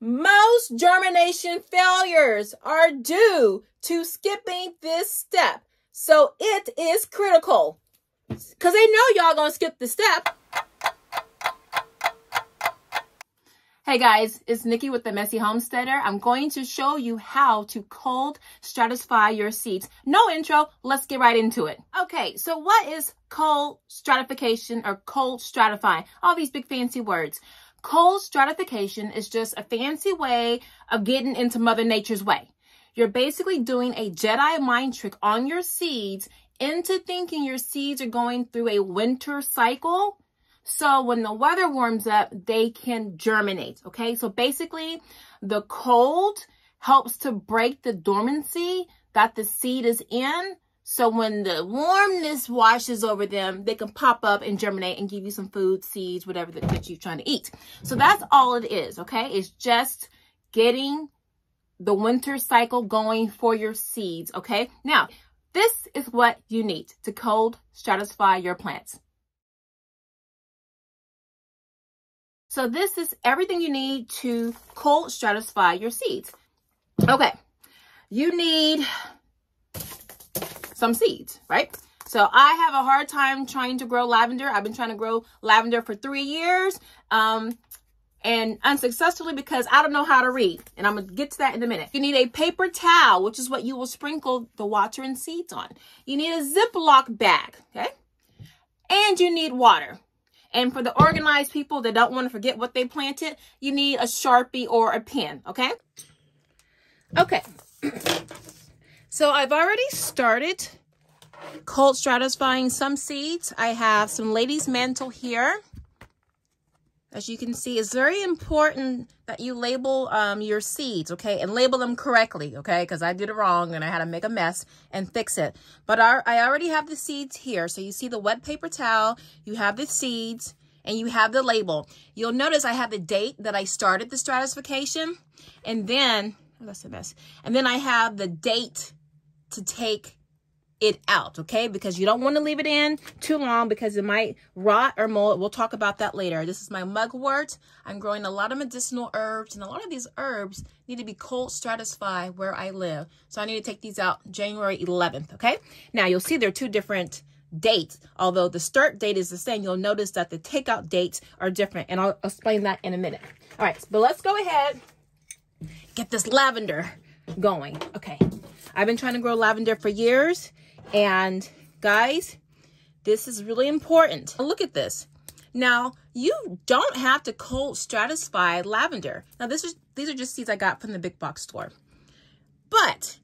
Most germination failures are due to skipping this step. So it is critical because they know y'all gonna skip the step. Hey guys, it's Nikki with The Messy Homesteader. I'm going to show you how to cold stratify your seeds. No intro, let's get right into it. Okay, so what is cold stratification or cold stratifying? All these big fancy words. Cold stratification is just a fancy way of getting into Mother Nature's way. You're basically doing a Jedi mind trick on your seeds into thinking your seeds are going through a winter cycle. So when the weather warms up, they can germinate, okay? So basically, the cold helps to break the dormancy that the seed is in. So when the warmness washes over them, they can pop up and germinate and give you some food, seeds, whatever that you're trying to eat. So that's all it is, okay? It's just getting the winter cycle going for your seeds, okay? Now, this is what you need to cold stratify your plants. So this is everything you need to cold stratify your seeds. Okay, you need some seeds, right? So I have a hard time trying to grow lavender. I've been trying to grow lavender for 3 years and unsuccessfully because I don't know how to read. And I'm gonna get to that in a minute. You need a paper towel, which is what you will sprinkle the water and seeds on. You need a Ziploc bag, okay? And you need water. And for the organized people that don't want to forget what they planted, you need a Sharpie or a pen, okay? Okay. So I've already started cold stratifying some seeds. I have some lady's mantle here. As you can see, it's very important that you label your seeds, okay? And label them correctly, okay? Because I did it wrong and I had to make a mess and fix it. But I already have the seeds here. So you see the wet paper towel, you have the seeds, and you have the label. You'll notice I have the date that I started the stratification. And then, oh, that's a mess. And then I have the date to take it out, okay? Because you don't want to leave it in too long because it might rot or mold. We'll talk about that later. This is my mugwort. I'm growing a lot of medicinal herbs, and a lot of these herbs need to be cold stratified where I live. So I need to take these out January 11th, okay? Now you'll see there are two different dates. Although the start date is the same, you'll notice that the takeout dates are different, and I'll explain that in a minute. All right, but let's go ahead, get this lavender going, okay? I've been trying to grow lavender for years. And guys, this is really important. Look at this. Now, you don't have to cold stratify lavender. Now, these are just seeds I got from the big box store. But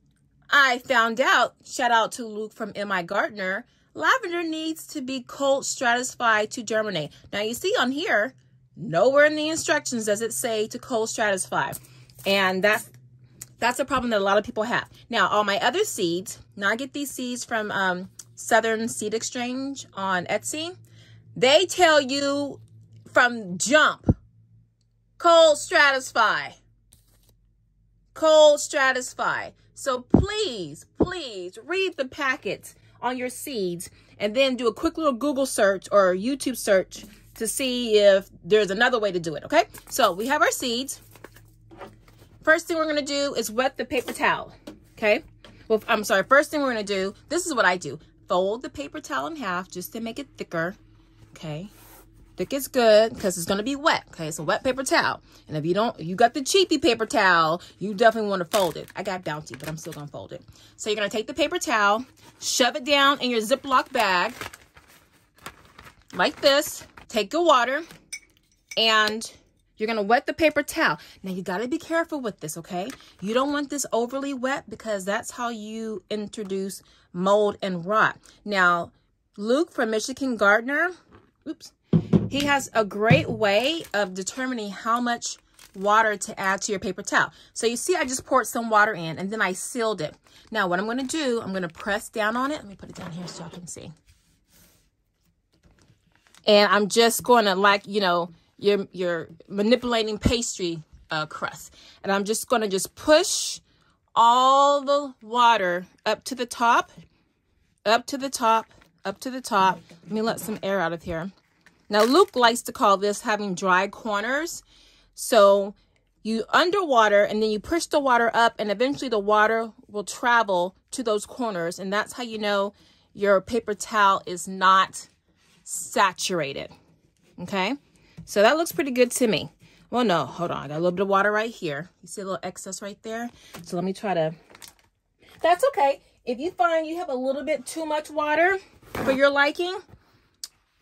I found out, shout out to Luke from MIgardener, lavender needs to be cold stratified to germinate. Now, you see on here, nowhere in the instructions does it say to cold stratify. And that's a problem that a lot of people have. Now, all my other seeds, now I get these seeds from Southern Seed Exchange on Etsy. They tell you from jump, cold stratify. Cold stratify. So please, please read the packets on your seeds and then do a quick little Google search or YouTube search to see if there's another way to do it, okay? So we have our seeds. First thing we're going to do is wet the paper towel, okay? Well, I'm sorry. First thing we're going to do, this is what I do. Fold the paper towel in half just to make it thicker, okay? Thick is good because it's going to be wet, okay? It's a wet paper towel. And if you don't, you got the cheapy paper towel, you definitely want to fold it. I got Bounty, but I'm still going to fold it. So you're going to take the paper towel, shove it down in your Ziploc bag like this. Take your water and you're going to wet the paper towel. Now, you got to be careful with this, okay? You don't want this overly wet because that's how you introduce mold and rot. Now, Luke from Michigan Gardener, oops, he has a great way of determining how much water to add to your paper towel. So you see I just poured some water in and then I sealed it. Now, what I'm going to do, I'm going to press down on it. Let me put it down here so y'all can see. And I'm just going to, like, you know, you're manipulating pastry crust. And I'm just going to just push all the water up to the top, up to the top, up to the top. Let me let some air out of here. Now, Luke likes to call this having dry corners. So you underwater, and then you push the water up, and eventually the water will travel to those corners. And that's how you know your paper towel is not saturated. Okay, so that looks pretty good to me. Well, no, hold on. I got a little bit of water right here. You see a little excess right there? So let me try to... That's okay. If you find you have a little bit too much water for your liking,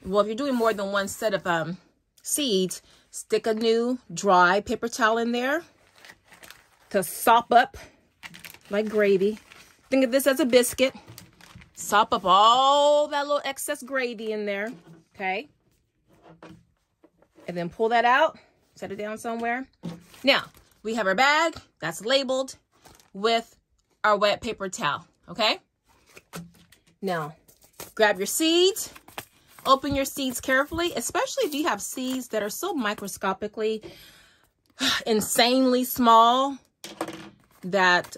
well, if you're doing more than one set of seeds, stick a new dry paper towel in there to sop up like gravy. Think of this as a biscuit. Sop up all that little excess gravy in there, okay? And then pull that out, set it down somewhere. Now, we have our bag that's labeled with our wet paper towel, okay? Now, grab your seeds. Open your seeds carefully, especially if you have seeds that are so microscopically insanely small that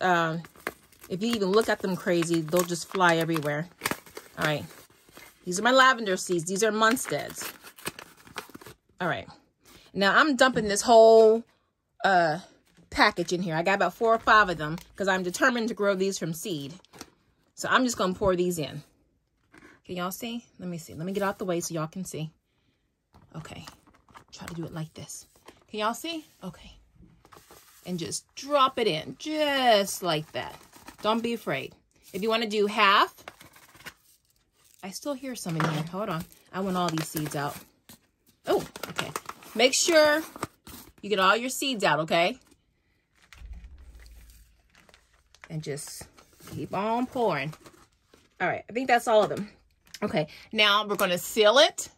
if you even look at them crazy, they'll just fly everywhere. All right. These are my lavender seeds. These are Munsteads. All right. Now I'm dumping this whole package in here. I got about 4 or 5 of them because I'm determined to grow these from seed. So I'm just going to pour these in. Can y'all see? Let me see. Let me get out the way so y'all can see. Okay. Try to do it like this. Can y'all see? Okay. And just drop it in just like that. Don't be afraid. If you want to do half, I still hear some in here. Hold on. I want all these seeds out. Oh, okay. Make sure you get all your seeds out, okay? And just keep on pouring. All right. I think that's all of them. Okay, now we're going to seal it.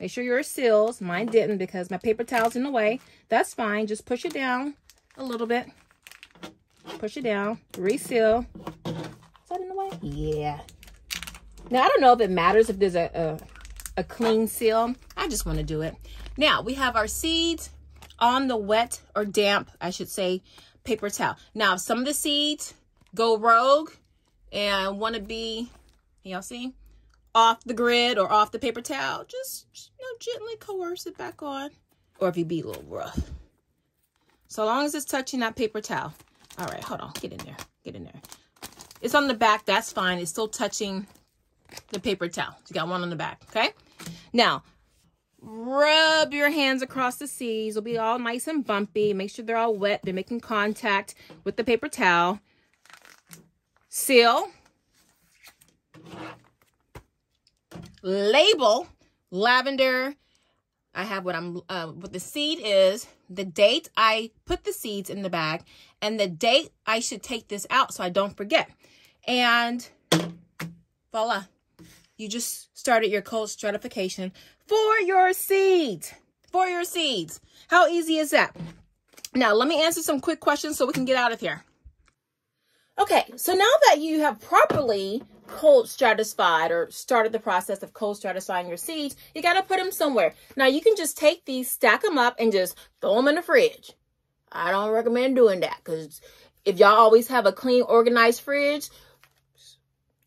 Make sure yours seals. Mine didn't because my paper towel's in the way. That's fine. Just push it down a little bit. Push it down. Reseal. Is that in the way? Yeah. Now, I don't know if it matters if there's a clean seal. I just want to do it. Now, we have our seeds on the wet or damp, I should say, paper towel. Now, if some of the seeds go rogue and want to be, y'all see? Off the grid or off the paper towel, just gently coerce it back on, or if you be a little rough, so long as it's touching that paper towel. All right, hold on, get in there, get in there. It's on the back, that's fine. It's still touching the paper towel. You got one on the back. Okay, now rub your hands across the seeds. It'll be all nice and bumpy. Make sure they're all wet, they're making contact with the paper towel. Seal. Label lavender. I have what I'm what the seed is, the date I put the seeds in the bag, and the date I should take this out so I don't forget. And voila, you just started your cold stratification for your seeds. For your seeds. How easy is that? Now let me answer some quick questions so we can get out of here. Okay, so now that you have properly cold stratified or started the process of cold stratifying your seeds, you got to put them somewhere. Now you can just take these, stack them up, and just throw them in the fridge. I don't recommend doing that because if y'all always have a clean, organized fridge,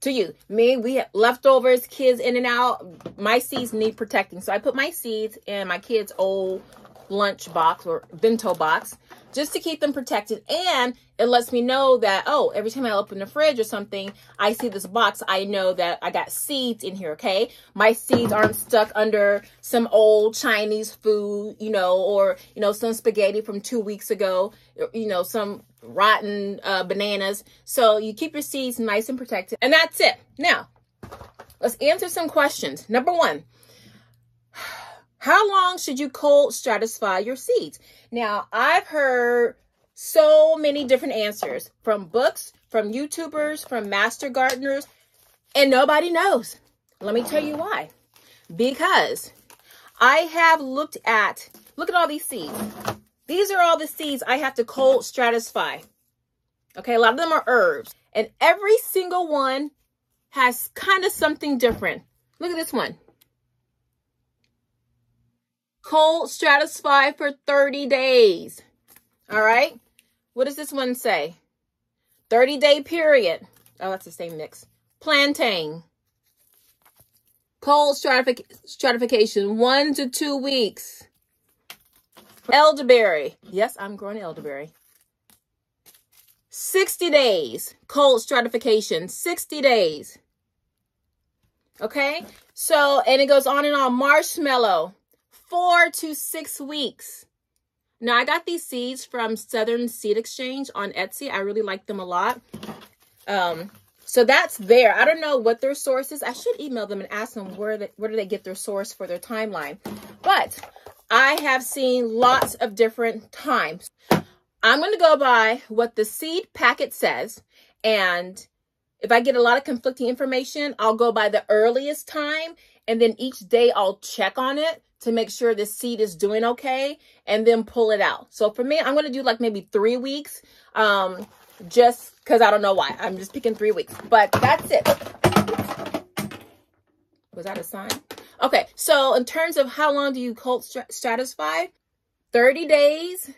to you, me, we have leftovers, kids in and out. My seeds need protecting, so I put my seeds in my kids' old lunch box or bento box just to keep them protected. And it lets me know that, oh, every time I open the fridge or something, I see this box, I know that I got seeds in here, okay? My seeds aren't stuck under some old Chinese food, you know, or, you know, some spaghetti from 2 weeks ago, you know, some rotten bananas. So you keep your seeds nice and protected. And that's it. Now, let's answer some questions. Number one, how long should you cold stratify your seeds? Now, I've heard so many different answers from books, from YouTubers, from master gardeners, and nobody knows. Let me tell you why. Because I have looked at, look at all these seeds. These are all the seeds I have to cold stratify. Okay, a lot of them are herbs. And every single one has kind of something different. Look at this one. Cold stratify for 30 days. All right. What does this one say? 30-day period. Oh, that's the same mix. Plantain. Cold stratification, 1 to 2 weeks. Elderberry. Yes, I'm growing elderberry. 60 days. Cold stratification. 60 days. Okay. So, and it goes on and on. Marshmallow. 4 to 6 weeks. Now, I got these seeds from Southern Seed Exchange on Etsy. I really like them a lot. So that's there. I don't know what their source is. I should email them and ask them where do they get their source for their timeline. But I have seen lots of different times. I'm going to go by what the seed packet says. And if I get a lot of conflicting information, I'll go by the earliest time. And then each day I'll check on it to make sure the seed is doing okay and then pull it out. So for me, I'm going to do like maybe 3 weeks. Just because I don't know why. I'm just picking 3 weeks. But that's it. Was that a sign? Okay. So in terms of how long do you cold stratify? 30 days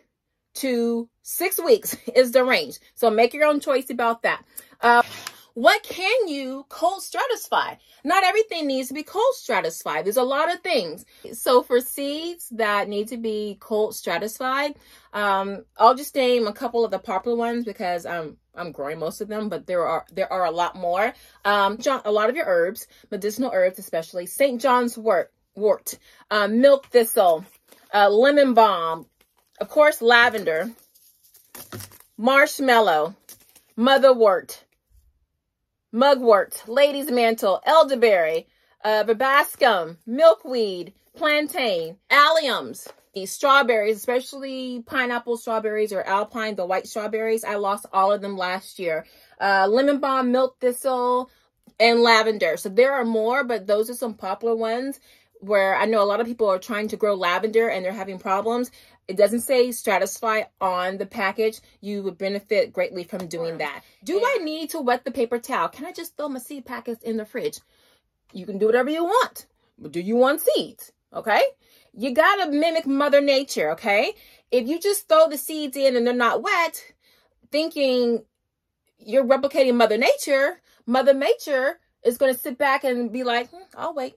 to 6 weeks is the range. So make your own choice about that. What can you cold stratify? Not everything needs to be cold stratified. There's a lot of things. So for seeds that need to be cold stratified, I'll just name a couple of the popular ones because I'm growing most of them, but there are a lot more. A lot of your herbs, medicinal herbs especially, St. John's wort, milk thistle, lemon balm, of course lavender, marshmallow, motherwort, mugwort, lady's mantle, elderberry, verbascum, milkweed, plantain, alliums, these strawberries, especially pineapple strawberries or alpine, the white strawberries. I lost all of them last year. Lemon balm, milk thistle, and lavender. So there are more, but those are some popular ones where I know a lot of people are trying to grow lavender and they're having problems. It doesn't say stratify on the package. You would benefit greatly from doing that. Do I need to wet the paper towel? Can I just throw my seed packets in the fridge? You can do whatever you want. But do you want seeds? Okay? You got to mimic Mother Nature, okay? If you just throw the seeds in and they're not wet, thinking you're replicating Mother Nature is going to sit back and be like, I'll wait.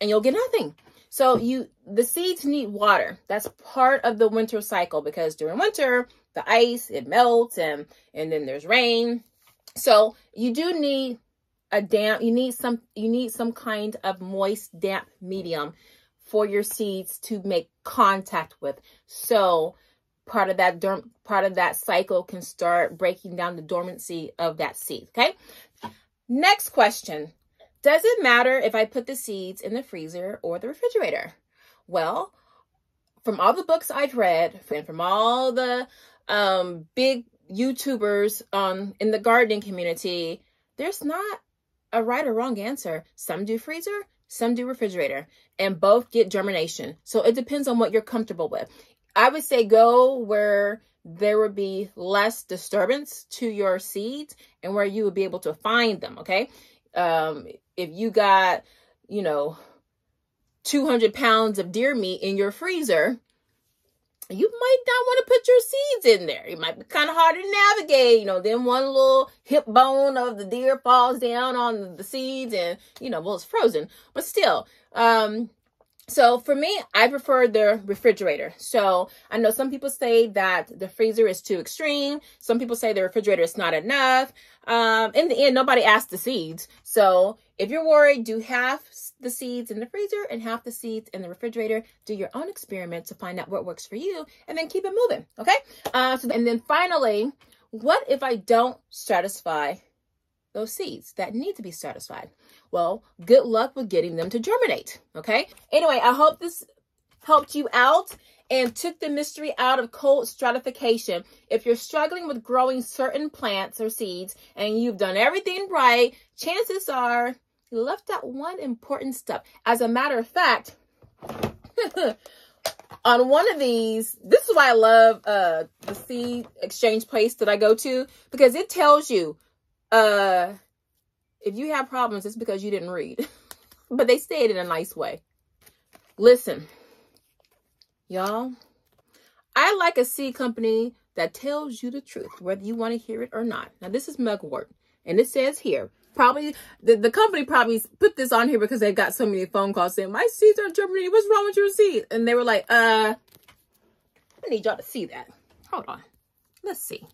And you'll get nothing. So the seeds need water. That's part of the winter cycle because during winter, the ice, it melts and then there's rain. So you do need a damp, you need some kind of moist, damp medium for your seeds to make contact with. So part of that cycle can start breaking down the dormancy of that seed, okay? Next question. Does it matter if I put the seeds in the freezer or the refrigerator? Well, from all the books I've read and from all the big YouTubers in the gardening community, there's not a right or wrong answer. Some do freezer, some do refrigerator, and both get germination. So it depends on what you're comfortable with. I would say go where there would be less disturbance to your seeds and where you would be able to find them, okay? If you got, 200 pounds of deer meat in your freezer, you might not want to put your seeds in there. It might be kind of hard to navigate, then one little hip bone of the deer falls down on the seeds and, well, it's frozen, but still, so for me, I prefer the refrigerator. So I know some people say that the freezer is too extreme. Some people say the refrigerator is not enough. In the end, nobody asked the seeds. So if you're worried, do half the seeds in the freezer and half the seeds in the refrigerator. Do your own experiment to find out what works for you and then keep it moving, okay? And then finally, what if I don't stratify those seeds that need to be stratified? Well, good luck with getting them to germinate, okay? Anyway, I hope this helped you out and took the mystery out of cold stratification. If you're struggling with growing certain plants or seeds and you've done everything right, chances are you left out one important step. As a matter of fact, on one of these, this is why I love the seed exchange place that I go to, because it tells you if you have problems, it's because you didn't read, but they say it in a nice way. Listen, y'all, I like a seed company that tells you the truth, whether you want to hear it or not. Now, this is Mugwort, and it says here, probably the company probably put this on here because they've got so many phone calls saying, my seeds aren't germinating. What's wrong with your seeds? And they were like, I need y'all to see that. Hold on. Let's see.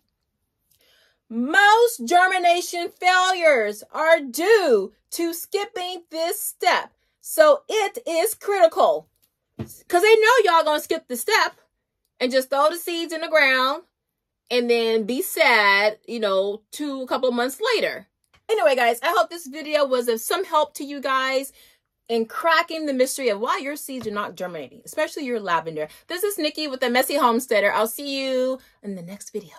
Most germination failures are due to skipping this step. So it is critical because they know y'all going to skip the step and just throw the seeds in the ground and then be sad, you know, a couple of months later. Anyway, guys, I hope this video was of some help to you guys in cracking the mystery of why your seeds are not germinating, especially your lavender. This is Nikki with The Messy Homesteader. I'll see you in the next video.